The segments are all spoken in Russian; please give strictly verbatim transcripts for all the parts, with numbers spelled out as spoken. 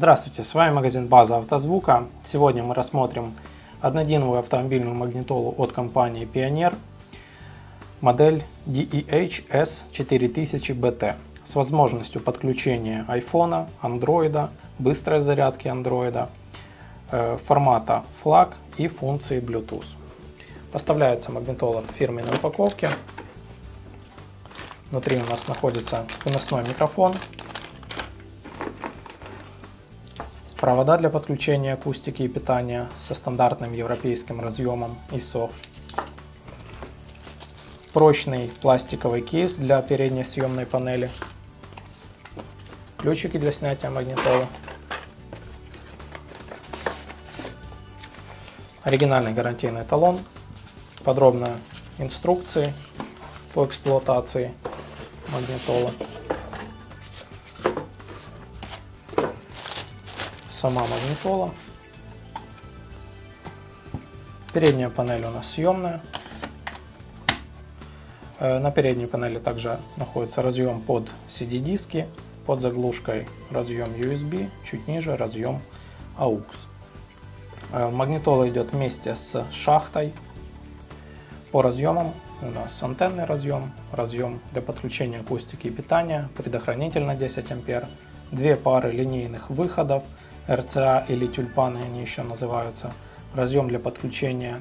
Здравствуйте, с вами магазин База Автозвука. Сегодня мы рассмотрим однодиновую автомобильную магнитолу от компании Pioneer, модель ди и эйч эс четыре тысячи би ти с возможностью подключения iPhone, Android, быстрой зарядки Android, формата флак и функции Bluetooth. Поставляется магнитола в фирменной упаковке. Внутри у нас находится выносной микрофон, провода для подключения акустики и питания со стандартным европейским разъемом ИСО, прочный пластиковый кейс для передней съемной панели, ключики для снятия магнитолы, оригинальный гарантийный талон, подробные инструкции по эксплуатации магнитолы. Сама магнитола. Передняя панель у нас съемная. На передней панели также находится разъем под си ди-диски, под заглушкой разъем ю эс би, чуть ниже разъем а у икс. Магнитола идет вместе с шахтой. По разъемам у нас антенный разъем, разъем для подключения акустики и питания, предохранитель на десять ампер, две пары линейных выходов, эр си эй или тюльпаны они еще называются, разъем для подключения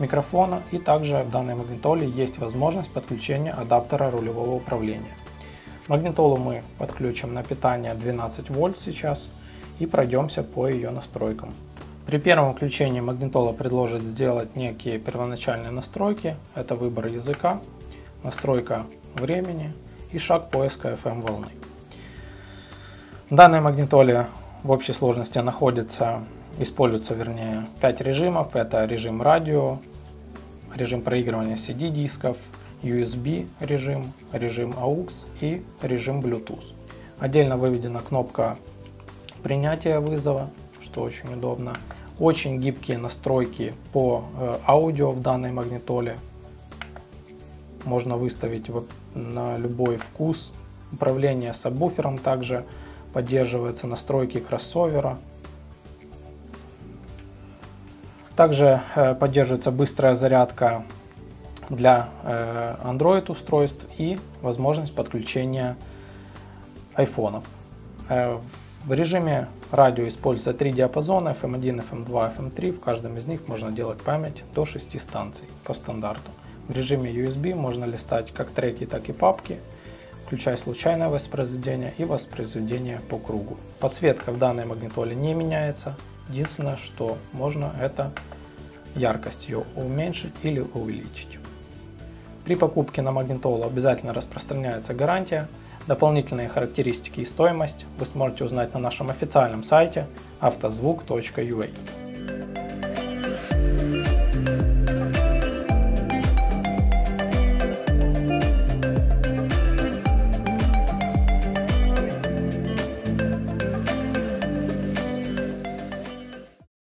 микрофона, и также в данной магнитоле есть возможность подключения адаптера рулевого управления. Магнитолу мы подключим на питание двенадцать вольт сейчас и пройдемся по ее настройкам. При первом включении магнитола предложит сделать некие первоначальные настройки. Это выбор языка, настройка времени и шаг поиска эф эм волны. В данной магнитоле в общей сложности находится, используется, вернее, пять режимов. Это режим радио, режим проигрывания си ди-дисков, ю эс би режим, режим а у икс и режим Bluetooth. Отдельно выведена кнопка принятия вызова, что очень удобно. Очень гибкие настройки по аудио в данной магнитоле. Можно выставить на любой вкус. Управление сабвуфером также поддерживается, настройки кроссовера. Также поддерживается быстрая зарядка для Android устройств и возможность подключения айфонов. В режиме радио используется три диапазона эф эм один, эф эм два, эф эм три. В каждом из них можно делать память до шести станций по стандарту. В режиме ю эс би можно листать как треки, так и папки, включая случайное воспроизведение и воспроизведение по кругу. Подсветка в данной магнитоле не меняется. Единственное, что можно, это яркость ее уменьшить или увеличить. При покупке на магнитолу обязательно распространяется гарантия. Дополнительные характеристики и стоимость вы сможете узнать на нашем официальном сайте авто звук точка ю а.